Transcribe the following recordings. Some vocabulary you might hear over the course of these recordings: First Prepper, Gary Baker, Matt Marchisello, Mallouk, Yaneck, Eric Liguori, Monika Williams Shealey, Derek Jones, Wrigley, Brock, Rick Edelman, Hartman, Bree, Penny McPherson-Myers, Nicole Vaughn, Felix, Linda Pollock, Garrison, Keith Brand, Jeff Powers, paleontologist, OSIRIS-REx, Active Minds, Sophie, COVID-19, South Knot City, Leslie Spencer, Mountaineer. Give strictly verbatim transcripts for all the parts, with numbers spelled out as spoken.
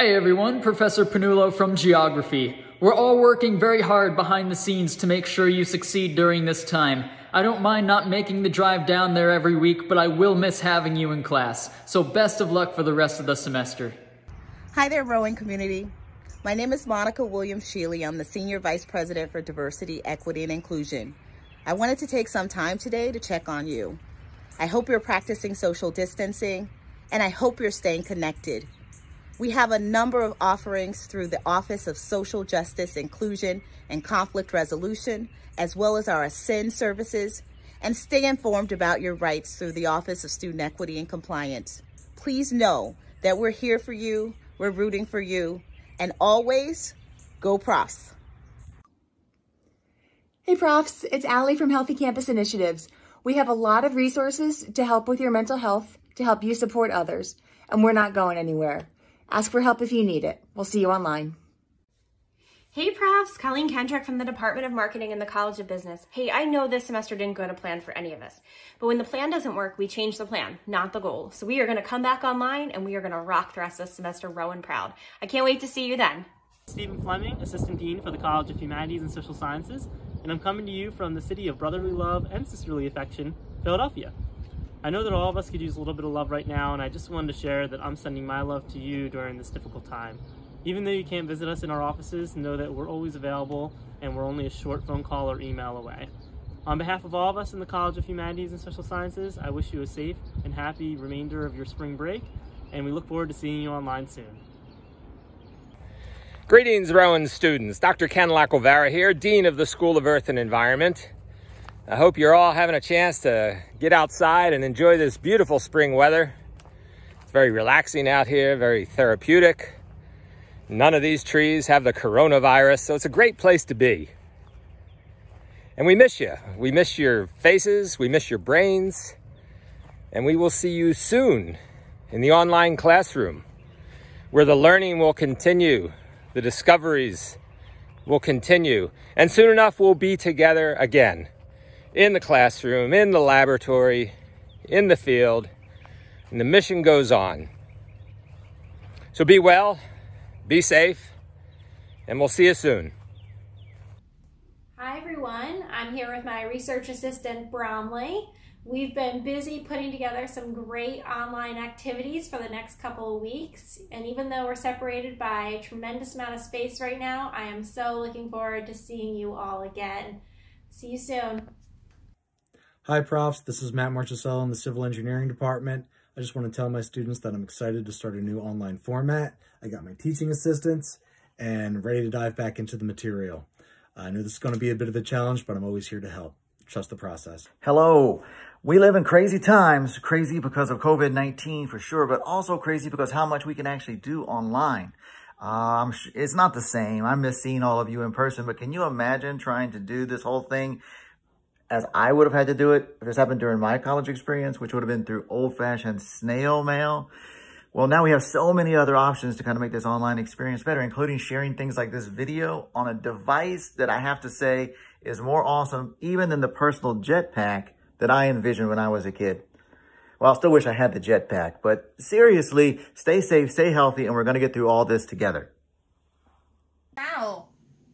Hey everyone, Professor Panullo from Geography. We're all working very hard behind the scenes to make sure you succeed during this time. I don't mind not making the drive down there every week, but I will miss having you in class. So best of luck for the rest of the semester. Hi there, Rowan community. My name is Monika Williams Shealey. I'm the Senior Vice President for Diversity, Equity, and Inclusion. I wanted to take some time today to check on you. I hope you're practicing social distancing, and I hope you're staying connected. We have a number of offerings through the Office of Social Justice, Inclusion, and Conflict Resolution, as well as our ASCEND services, and stay informed about your rights through the Office of Student Equity and Compliance. Please know that we're here for you, we're rooting for you, and always, go Profs. Hey Profs, it's Allie from Healthy Campus Initiatives. We have a lot of resources to help with your mental health, to help you support others, and we're not going anywhere. Ask for help if you need it. We'll see you online. Hey Profs, Colleen Kendrick from the Department of Marketing in the College of Business. Hey, I know this semester didn't go to plan for any of us, but when the plan doesn't work, we change the plan, not the goal. So we are gonna come back online and we are gonna rock the rest of this semester, Rowan proud. I can't wait to see you then. Stephen Fleming, Assistant Dean for the College of Humanities and Social Sciences, and I'm coming to you from the city of brotherly love and sisterly affection, Philadelphia. I know that all of us could use a little bit of love right now, and I just wanted to share that I'm sending my love to you during this difficult time. Even though you can't visit us in our offices, know that we're always available and we're only a short phone call or email away. On behalf of all of us in the College of Humanities and Social Sciences, I wish you a safe and happy remainder of your spring break, and we look forward to seeing you online soon. Greetings, Rowan students. Doctor Ken Alvaro here, Dean of the School of Earth and Environment. I hope you're all having a chance to get outside and enjoy this beautiful spring weather. It's very relaxing out here, very therapeutic. None of these trees have the coronavirus, so it's a great place to be. And we miss you. We miss your faces, we miss your brains, and we will see you soon in the online classroom, where the learning will continue, the discoveries will continue, and soon enough we'll be together again. In the classroom, in the laboratory, in the field, and the mission goes on. So be well, be safe, and we'll see you soon. Hi everyone, I'm here with my research assistant, Bromley. We've been busy putting together some great online activities for the next couple of weeks, and even though we're separated by a tremendous amount of space right now, I am so looking forward to seeing you all again. See you soon. Hi Profs, this is Matt Marchisello in the Civil Engineering Department. I just want to tell my students that I'm excited to start a new online format. I got my teaching assistants and ready to dive back into the material. I know this is going to be a bit of a challenge, but I'm always here to help. Trust the process. Hello. We live in crazy times, crazy because of COVID nineteen for sure, but also crazy because how much we can actually do online. Um, it's not the same. I miss seeing all of you in person, but can you imagine trying to do this whole thing as I would have had to do it if this happened during my college experience, which would have been through old-fashioned snail mail? Well, now we have so many other options to kind of make this online experience better, including sharing things like this video on a device that I have to say is more awesome even than the personal jetpack that I envisioned when I was a kid. Well, I still wish I had the jetpack, but seriously, stay safe, stay healthy, and we're gonna get through all this together. Wow.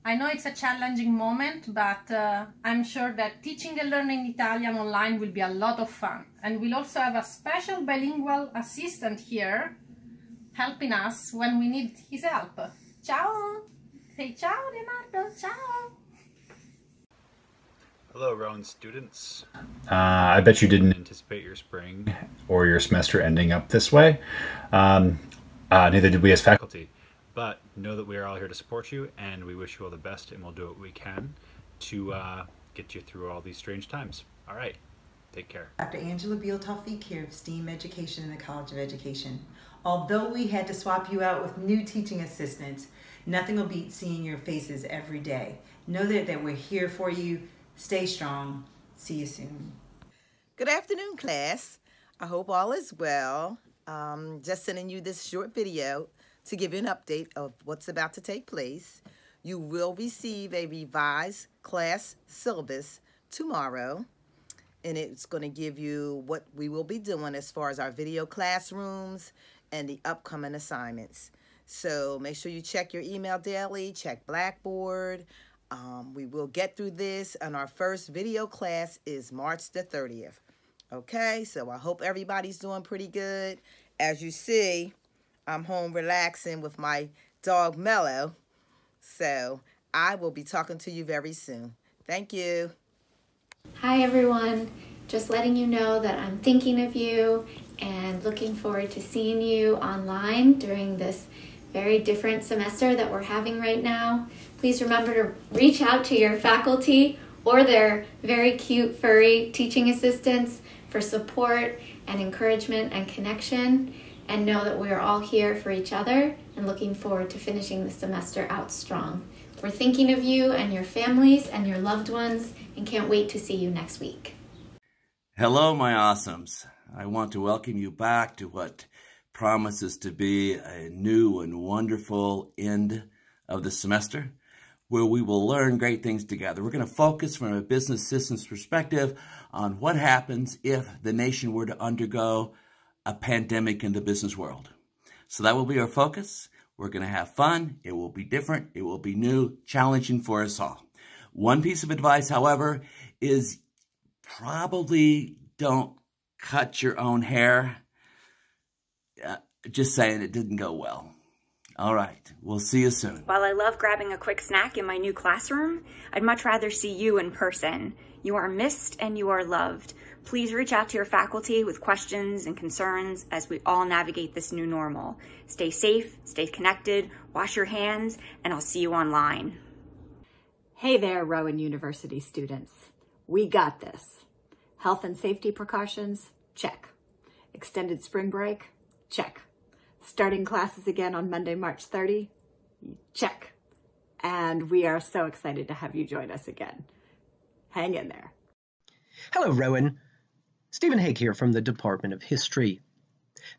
I know it's a challenging moment, but uh, I'm sure that teaching and learning Italian online will be a lot of fun. And we'll also have a special bilingual assistant here helping us when we need his help. Ciao! Say ciao, Leonardo, ciao! Hello, Rowan students. Uh, I bet you didn't anticipate your spring or your semester ending up this way. Um, uh, neither did we as faculty. But know that we are all here to support you, and we wish you all the best, and we'll do what we can to uh, get you through all these strange times. All right, take care. Doctor Angela Beale-Tawfeeq here of STEAM Education in the College of Education. Although we had to swap you out with new teaching assistants, nothing will beat seeing your faces every day. Know that, that we're here for you. Stay strong. See you soon. Good afternoon, class. I hope all is well. Um, just sending you this short video to give you an update of what's about to take place. You will receive a revised class syllabus tomorrow, and it's going to give you what we will be doing as far as our video classrooms and the upcoming assignments. So make sure you check your email daily, check Blackboard. Um, we will get through this, and our first video class is March the thirtieth. Okay, so I hope everybody's doing pretty good. As you see, I'm home relaxing with my dog Mellow. So I will be talking to you very soon. Thank you. Hi, everyone. Just letting you know that I'm thinking of you and looking forward to seeing you online during this very different semester that we're having right now. Please remember to reach out to your faculty or their very cute furry teaching assistants for support and encouragement and connection, and know that we are all here for each other and looking forward to finishing the semester out strong. We're thinking of you and your families and your loved ones and can't wait to see you next week. Hello, my awesomes. I want to welcome you back to what promises to be a new and wonderful end of the semester, where we will learn great things together. We're going to focus from a business systems perspective on what happens if the nation were to undergo a pandemic in the business world. So that will be our focus. We're going to have fun. It will be different. It will be new, challenging for us all. One piece of advice, however, is probably don't cut your own hair. Uh, just saying, it didn't go well. All right, we'll see you soon. While I love grabbing a quick snack in my new classroom, I'd much rather see you in person. You are missed and you are loved. Please reach out to your faculty with questions and concerns as we all navigate this new normal. Stay safe, stay connected, wash your hands, and I'll see you online. Hey there, Rowan University students. We got this. Health and safety precautions, check. Extended spring break, check. Starting classes again on Monday, March thirtieth, check. And we are so excited to have you join us again. Hang in there. Hello, Rowan. Stephen Hake here from the Department of History.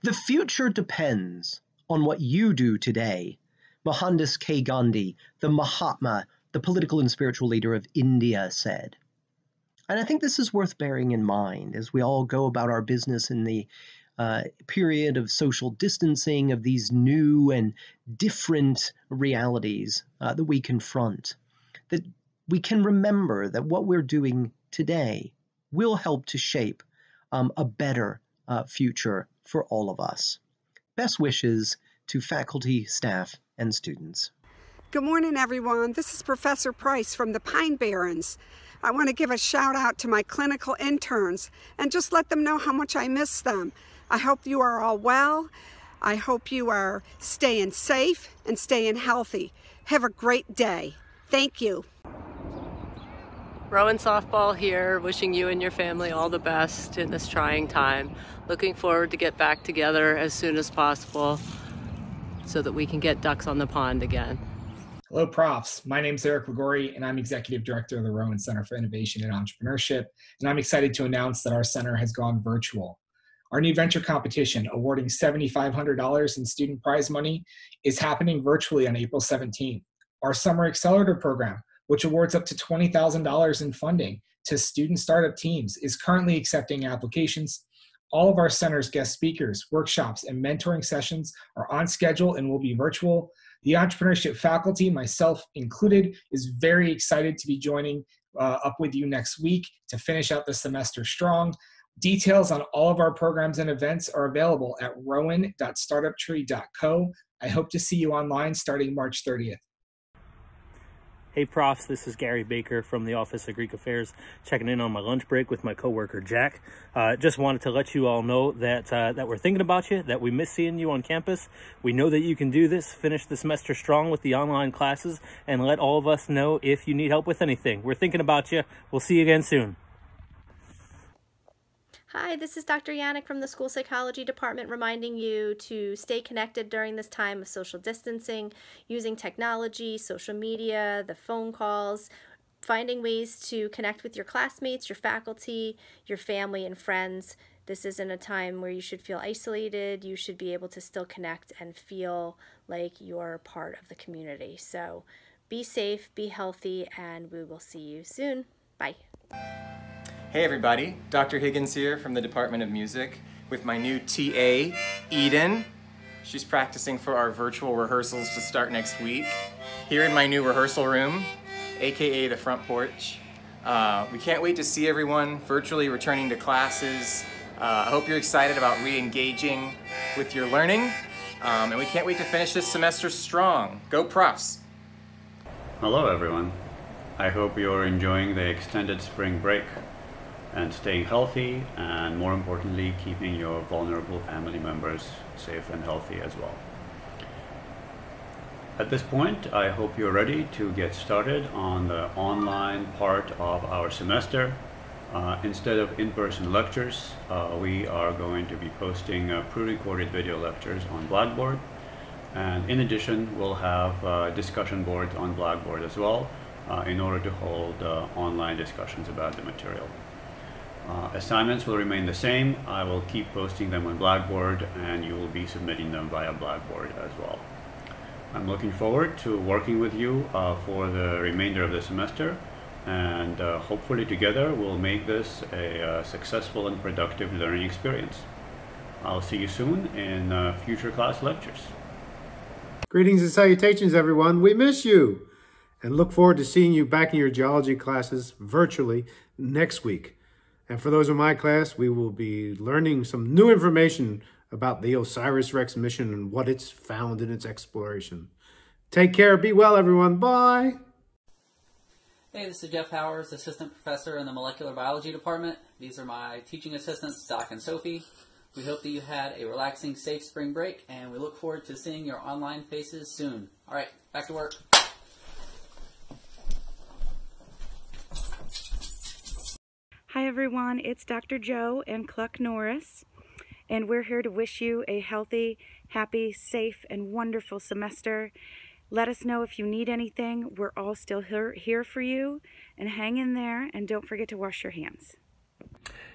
The future depends on what you do today. Mohandas K. Gandhi, the Mahatma, the political and spiritual leader of India, said. And I think this is worth bearing in mind as we all go about our business in the uh, period of social distancing, of these new and different realities uh, that we confront, that we can remember that what we're doing today will help to shape um, a better uh, future for all of us. Best wishes to faculty, staff, and students. Good morning, everyone. This is Professor Price from the Pine Barrens. I want to give a shout out to my clinical interns and just let them know how much I miss them. I hope you are all well. I hope you are staying safe and staying healthy. Have a great day. Thank you. Rowan Softball here, wishing you and your family all the best in this trying time. Looking forward to get back together as soon as possible so that we can get ducks on the pond again. Hello, profs. My name's Eric Liguori, and I'm Executive Director of the Rowan Center for Innovation and Entrepreneurship, and I'm excited to announce that our center has gone virtual. Our new venture competition, awarding seven thousand five hundred dollars in student prize money, is happening virtually on April seventeenth. Our Summer Accelerator Program, which awards up to twenty thousand dollars in funding to student startup teams, is currently accepting applications. All of our center's guest speakers, workshops, and mentoring sessions are on schedule and will be virtual. The entrepreneurship faculty, myself included, is very excited to be joining uh, up with you next week to finish out the semester strong. Details on all of our programs and events are available at rowan dot startup tree dot co. I hope to see you online starting March thirtieth. Hey profs, this is Gary Baker from the Office of Greek Affairs, checking in on my lunch break with my coworker Jack. Uh, just wanted to let you all know that uh, that we're thinking about you, that we miss seeing you on campus. We know that you can do this, finish the semester strong with the online classes, and let all of us know if you need help with anything. We're thinking about you. We'll see you again soon. Hi, this is Doctor Yaneck from the School Psychology Department, reminding you to stay connected during this time of social distancing, using technology, social media, the phone calls, finding ways to connect with your classmates, your faculty, your family, and friends. This isn't a time where you should feel isolated. You should be able to still connect and feel like you're part of the community. So be safe, be healthy, and we will see you soon. Bye. Hey everybody, Doctor Higgins here from the Department of Music with my new T A, Eden. She's practicing for our virtual rehearsals to start next week. Here in my new rehearsal room, A K A the front porch. Uh, we can't wait to see everyone virtually returning to classes. Uh, I hope you're excited about re-engaging with your learning. Um, and we can't wait to finish this semester strong. Go Profs! Hello everyone. I hope you're enjoying the extended spring break and staying healthy, and more importantly, keeping your vulnerable family members safe and healthy as well. At this point, I hope you're ready to get started on the online part of our semester. Uh, instead of in-person lectures, uh, we are going to be posting uh, pre-recorded video lectures on Blackboard. And in addition, we'll have uh, discussion boards on Blackboard as well, uh, in order to hold uh, online discussions about the material. Uh, assignments will remain the same. I will keep posting them on Blackboard, and you will be submitting them via Blackboard as well. I'm looking forward to working with you uh, for the remainder of the semester, and uh, hopefully together we'll make this a uh, successful and productive learning experience. I'll see you soon in uh, future class lectures. Greetings and salutations, everyone. We miss you and look forward to seeing you back in your geology classes virtually next week. And for those in my class, we will be learning some new information about the OSIRIS-REx mission and what it's found in its exploration. Take care. Be well, everyone. Bye. Hey, this is Jeff Powers, assistant professor in the molecular biology department. These are my teaching assistants, Doc and Sophie. We hope that you had a relaxing, safe spring break, and we look forward to seeing your online faces soon. All right, back to work. Hi everyone, it's Doctor Joe and Clark Norris, and we're here to wish you a healthy, happy, safe, and wonderful semester. Let us know if you need anything. We're all still here, here for you, and hang in there, and don't forget to wash your hands.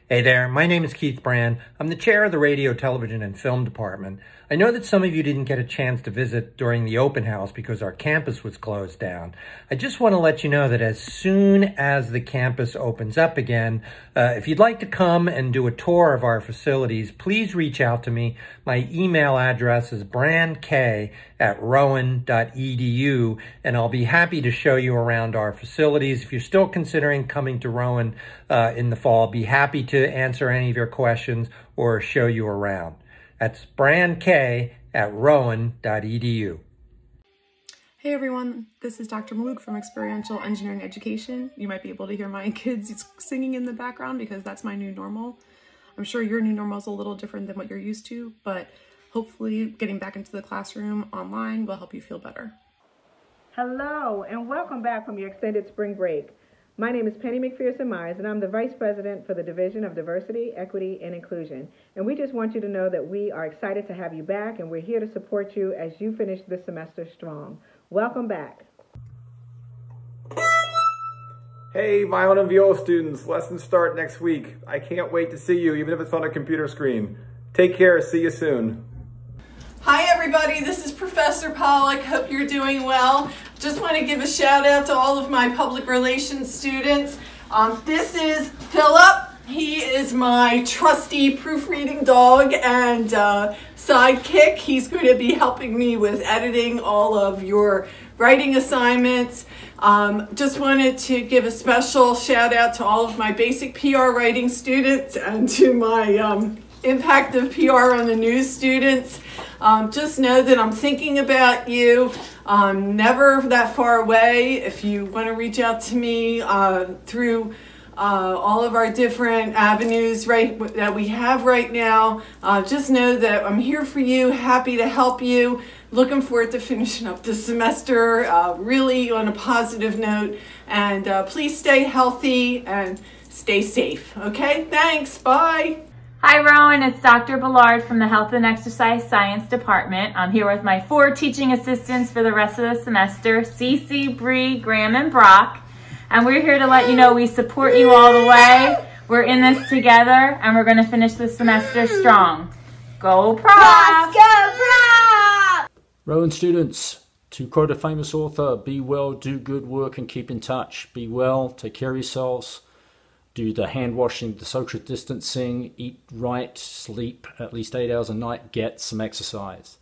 Hey there, my name is Keith Brand. I'm the chair of the Radio, Television, and Film Department. I know that some of you didn't get a chance to visit during the open house because our campus was closed down. I just want to let you know that as soon as the campus opens up again, uh, if you'd like to come and do a tour of our facilities, please reach out to me. My email address is brandk at rowan dot e d u, and I'll be happy to show you around our facilities. If you're still considering coming to Rowan uh, in the fall, I'll be happy to answer any of your questions or show you around. That's brandk at rowan dot e d u. Hey everyone, this is Doctor Mallouk from Experiential Engineering Education. You might be able to hear my kids singing in the background because that's my new normal. I'm sure your new normal is a little different than what you're used to, but hopefully getting back into the classroom online will help you feel better. Hello, and welcome back from your extended spring break. My name is Penny McPherson-Myers, and I'm the Vice President for the Division of Diversity, Equity, and Inclusion. And we just want you to know that we are excited to have you back, and we're here to support you as you finish this semester strong. Welcome back. Hey, Violin and Viola students, lessons start next week. I can't wait to see you, even if it's on a computer screen. Take care, see you soon. Hi everybody, this is Professor Pollock. Hope you're doing well. Just want to give a shout out to all of my public relations students. Um, this is Philip. He is my trusty proofreading dog and uh, sidekick. He's going to be helping me with editing all of your writing assignments. Um, just wanted to give a special shout out to all of my basic P R writing students and to my um, Impact of P R on the News students. Um, just know that I'm thinking about you. I'm never that far away. If you want to reach out to me uh, through uh, all of our different avenues right that we have right now, uh, just know that I'm here for you, happy to help you. Looking forward to finishing up this semester uh, really on a positive note. And uh, please stay healthy and stay safe. Okay, thanks, bye. Hi Rowan, it's Doctor Ballard from the Health and Exercise Science Department. I'm here with my four teaching assistants for the rest of the semester, Cece, Bree, Graham, and Brock. And we're here to let you know we support you all the way. We're in this together, and we're gonna finish this semester strong. Go Prof! Go Prof! Rowan students, to quote a famous author, be well, do good work, and keep in touch. Be well, take care of yourselves. Do the hand washing, the social distancing, eat right, sleep at least eight hours a night, get some exercise.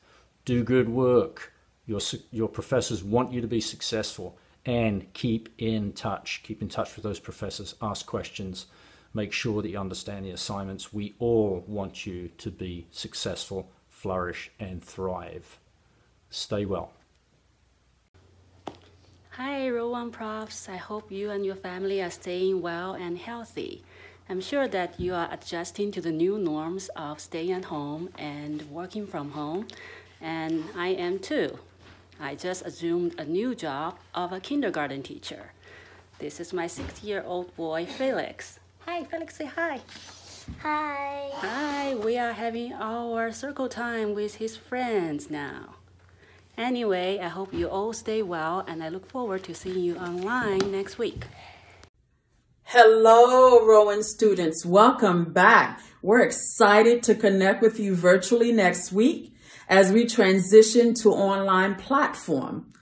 do good work. Your, your professors want you to be successful, and keep in touch. Keep in touch with those professors, ask questions, make sure that you understand the assignments. We all want you to be successful, flourish, and thrive. Stay well. Hi, Rowan Profs. I hope you and your family are staying well and healthy. I'm sure that you are adjusting to the new norms of staying at home and working from home, and I am too. I just assumed a new job of a kindergarten teacher. This is my six-year-old boy, Felix. Hi, Felix, say hi. Hi. Hi, we are having our circle time with his friends now. Anyway, I hope you all stay well, and I look forward to seeing you online next week. Hello, Rowan students. Welcome back. We're excited to connect with you virtually next week as we transition to online platform.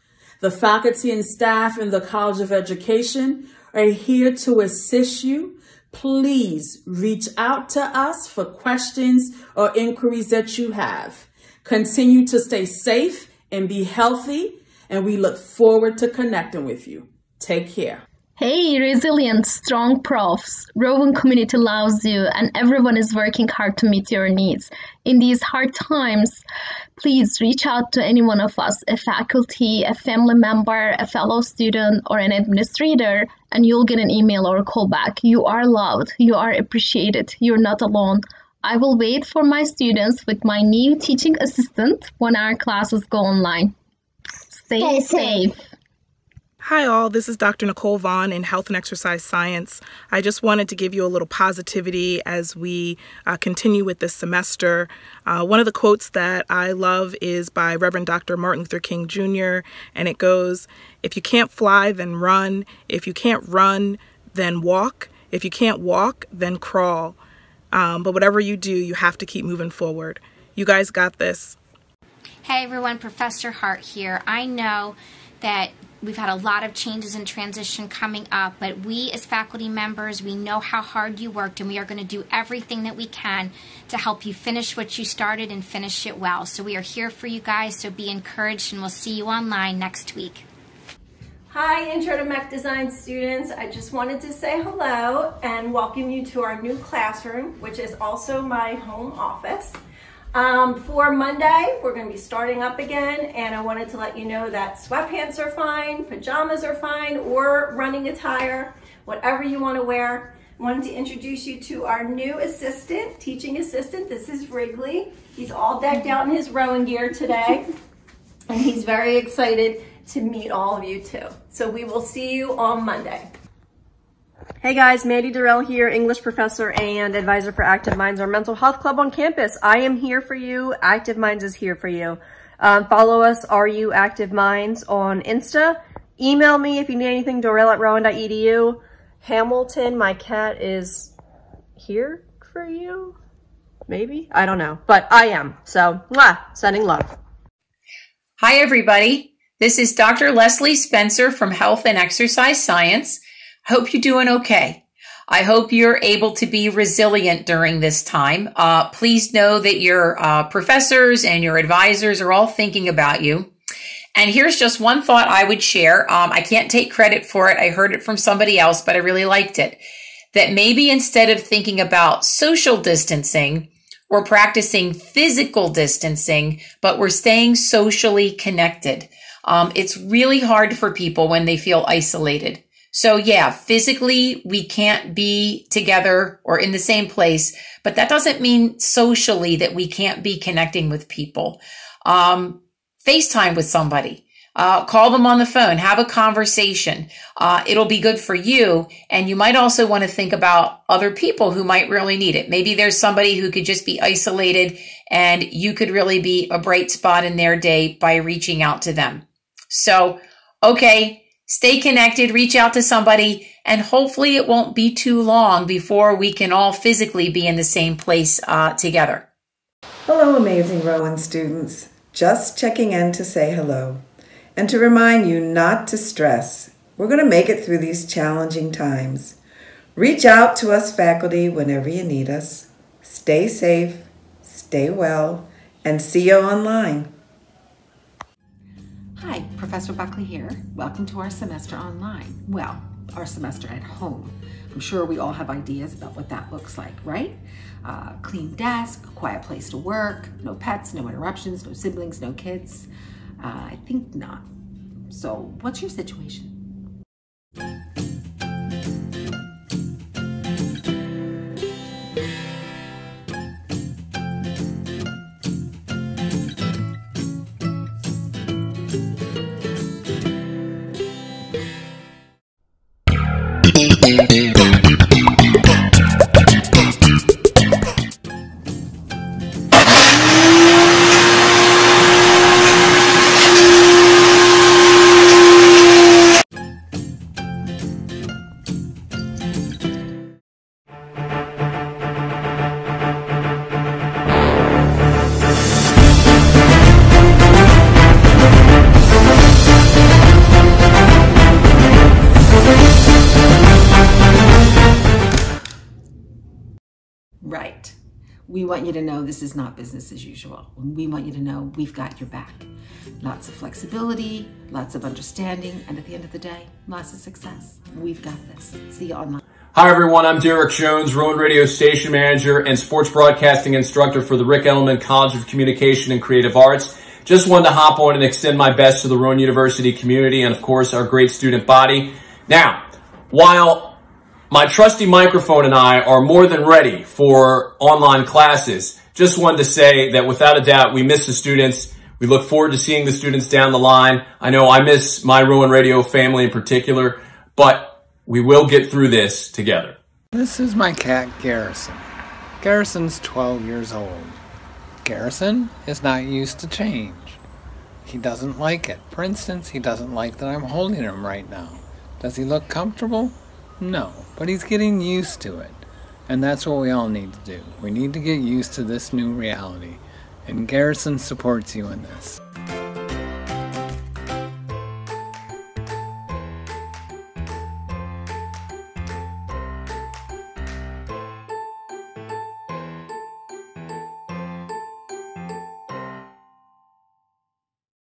The faculty and staff in the College of Education are here to assist you. Please reach out to us for questions or inquiries that you have. Continue to stay safe and be healthy, and we look forward to connecting with you. Take care. Hey, resilient, strong profs. Rowan community loves you, and everyone is working hard to meet your needs. In these hard times, please reach out to any one of us, a faculty, a family member, a fellow student, or an administrator, and you'll get an email or a call back. You are loved. You are appreciated. You're not alone. I will wait for my students with my new teaching assistant when our classes go online. Stay, Stay safe. safe. Hi all, this is Doctor Nicole Vaughn in Health and Exercise Science. I just wanted to give you a little positivity as we uh, continue with this semester. Uh, one of the quotes that I love is by Reverend Doctor Martin Luther King Junior And it goes, "If you can't fly, then run. If you can't run, then walk. If you can't walk, then crawl. Um, but whatever you do, you have to keep moving forward. You guys got this." Hey everyone, Professor Hart here. I know that we've had a lot of changes and transition coming up, but we as faculty members, we know how hard you worked, and we are going to do everything that we can to help you finish what you started and finish it well. So we are here for you guys, so be encouraged, and we'll see you online next week. Hi, Intro to Mech Design students. I just wanted to say hello and welcome you to our new classroom, which is also my home office. Um, for Monday, we're going to be starting up again, and I wanted to let you know that sweatpants are fine, pajamas are fine, or running attire, whatever you want to wear. I wanted to introduce you to our new assistant, teaching assistant. This is Wrigley. He's all decked out in his Rowan gear today, and he's very excited to meet all of you too. So we will see you on Monday. Hey guys, Maddie Durrell here, English professor and advisor for Active Minds, our mental health club on campus. I am here for you. Active Minds is here for you. Um, follow us, R U Active Minds, on Insta. Email me if you need anything, Durrell at rowan dot e d u. Hamilton, my cat, is here for you? Maybe? I don't know. But I am. So, mwah, sending love. Hi, everybody. This is Doctor Leslie Spencer from Health and Exercise Science. Hope you're doing okay. I hope you're able to be resilient during this time. Uh, please know that your uh, professors and your advisors are all thinking about you. And here's just one thought I would share. Um, I can't take credit for it. I heard it from somebody else, but I really liked it. That maybe instead of thinking about social distancing, we're practicing physical distancing, but we're staying socially connected. Um, it's really hard for people when they feel isolated. So yeah, physically we can't be together or in the same place, but that doesn't mean socially that we can't be connecting with people. Um, FaceTime with somebody, uh, call them on the phone, have a conversation. Uh, it'll be good for you. And you might also want to think about other people who might really need it. Maybe there's somebody who could just be isolated and you could really be a bright spot in their day by reaching out to them. So, okay. Stay connected, reach out to somebody, and hopefully it won't be too long before we can all physically be in the same place uh, together. Hello, amazing Rowan students. Just checking in to say hello and to remind you not to stress. We're going to make it through these challenging times. Reach out to us faculty whenever you need us. Stay safe, stay well, and see you online. Hi, Professor Buckley here. Welcome to our semester online. Well, our semester at home. I'm sure we all have ideas about what that looks like, right? Uh, clean desk, quiet place to work, no pets, no interruptions, no siblings, no kids. Uh, I think not. So what's your situation? Right. We want you to know this is not business as usual. We want you to know we've got your back. Lots of flexibility, lots of understanding, and at the end of the day, lots of success. We've got this. See you online. Hi everyone, I'm Derek Jones, Rowan Radio Station Manager and Sports Broadcasting Instructor for the Rick Edelman College of Communication and Creative Arts. Just wanted to hop on and extend my best to the Rowan University community and of course our great student body. Now, while my trusty microphone and I are more than ready for online classes, just wanted to say that without a doubt, we miss the students. We look forward to seeing the students down the line. I know I miss my Rowan Radio family in particular, but we will get through this together. This is my cat, Garrison. Garrison's twelve years old. Garrison is not used to change. He doesn't like it. For instance, he doesn't like that I'm holding him right now. Does he look comfortable? No, but he's getting used to it, and that's what we all need to do. We need to get used to this new reality, and Garrison supports you in this.